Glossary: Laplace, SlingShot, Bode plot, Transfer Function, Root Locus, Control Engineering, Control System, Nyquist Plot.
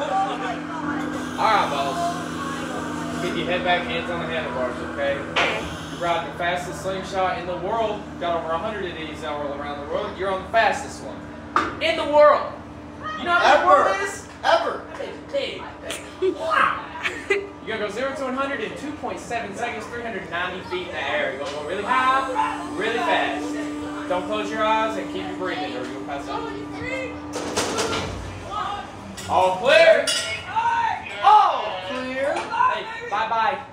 Alright, boss. Get your head back, hands on the handlebars, okay? You're riding the fastest slingshot in the world. Got over 100 of these all around the world. You're on the fastest one in the world. You know how much the world is? Ever. That is big. You're going to go 0 to 100 in 2.7 seconds, 390 feet in the air. You're going to go really high, really fast. Don't close your eyes and keep your breathing or you'll pass out. All clear? All clear. Hey, bye-bye.